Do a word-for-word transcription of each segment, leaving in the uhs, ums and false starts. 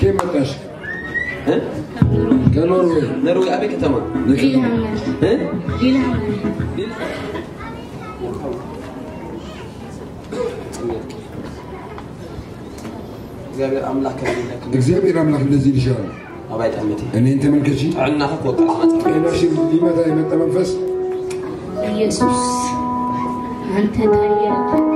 كيما تاشي ها؟ كنوروي نروي أبيك تمام ليلة ها؟ ليلة ليلة إزابير أملاك إزابير أملاك الذي جاء أبيت أمتي يعني أنت من كشي؟ عندنا حق وطلعت أنا شي لماذا أنت منفس؟ يسوس أنت تغيرت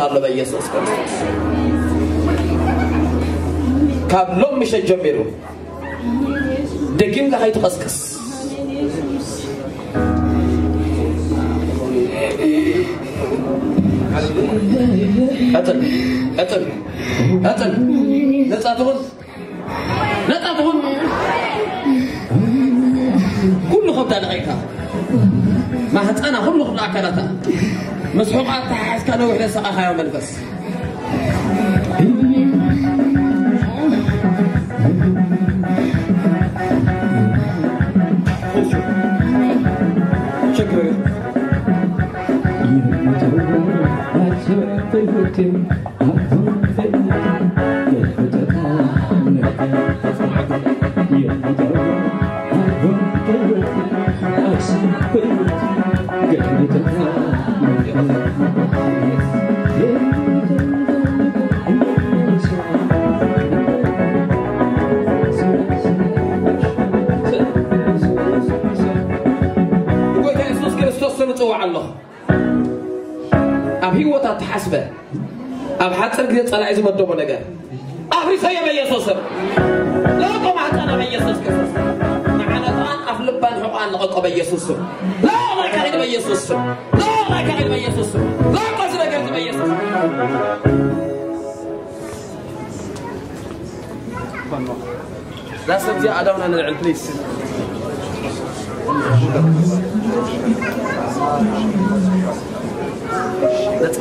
I'm حسبه أب حسر كذا أنا عايز مدرب ولا جا أبي سيا بيسوسر لا كم عطانا بيسوس كسوس معنا طان أفلب بان حقان نقطة بيسوسر لا لا كهيد بيسوسر لا لا كهيد بيسوسر لا قصنا كهيد بيسوسر لا سبتي أداونا نلعب بليس Let's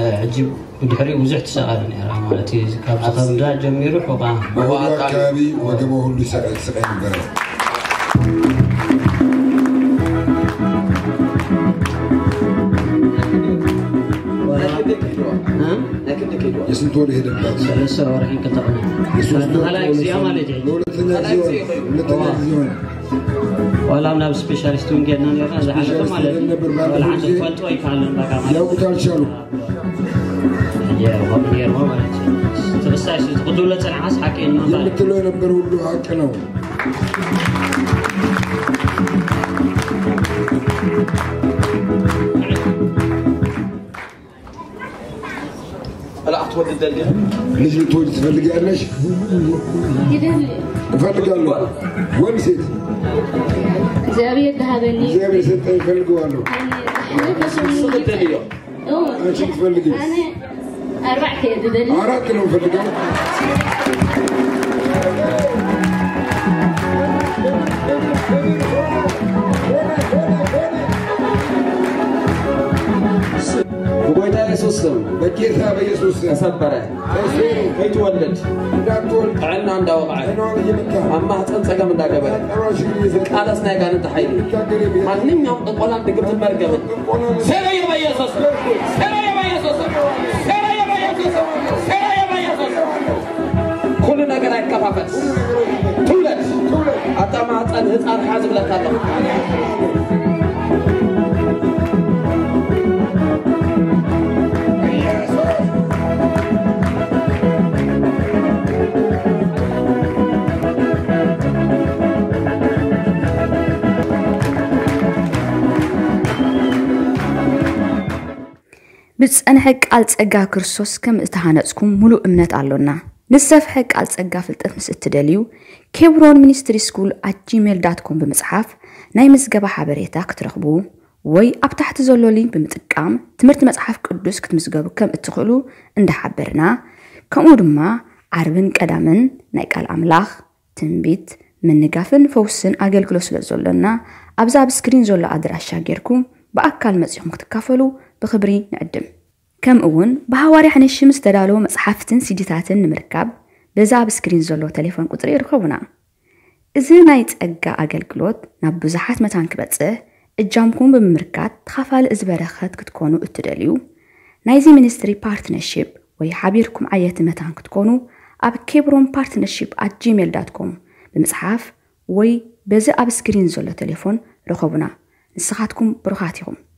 عجيب ودحري وزحت سألني راه مالتي كاب خمدا جميل وحقا هو كابي وجابوه اللي سأل سقيم برا يسنتوري هذا الباس لسه رايحين كتبنا على اكسي امالجي على اكسي ولا من سبيشاليستون قلنا لي راه زعما ولا عندك فالتو يفعلن بقى لو ترشلو يا ربي يا ماما تبساش تقدوا لا تنعس حكي لنا قلت له انا بنقول له هكا انا لا اتولد دليل ليش تولد تفلق علاش يدلي تفلق الله ونسيت زابير ذهبني زابير ست تفلقوا له انا بس شو الدليل انا شو تفلقي انا اربع كيد دليل عرفت لهم فلقوا يسوسهم بكيتها بيسوسهم سبرة بيتولد عنا عند وقعة أما هتنسق من دقبة هذا سناك أنت حيلي ما نم يوم تقول أنت جبت المركبة سيري يا بيسوسهم سيري يا بيسوسهم سيري يا بيسوسهم سيري يا بيسوسهم كلنا كنا كفافس تولد أتى ما هتنهت أرحاز بلا تلو بس أنا حق على تجاه كرسوس كم استهانتكم ملو أمنات علونا نسف حق على تجاه في التمس التدليو كبرون مينستري سكول @جيميل دوت كوم بمصحف نايمز جبا حبريتا كترخبو وي أبتحت زلولي بمتقام تمرت مصحف قدوس كتمسجبو كم اتخلو عند حبرنا كمودما عربن قدامن نايقال أملاخ تنبيت من نجافن فوسن أجل كلوس لزلنا أبزاب سكرين زل أدرش شاجركم بأكل مزيهم تكفلو بخبري نقدم كم اون بهواري حنشي مستدالو مصحفتن سيديتاتن نمركب بزاب سكرين زلو تليفون قطري يركبونا اذا نايت اجا اغلغلوت ناب بزحات متان كبصه اجامكم بممركات تخافال ازبرخات كتكونو اتدليو نايزي مينستري بارتنرشيب وي حبيركم عيت متان كتكونو اب كيبرون بارتنرشيب at gmail dot com بمصحف وي بزاب سكرين زلو تليفون ركبونا نسخاتكم برخاتكم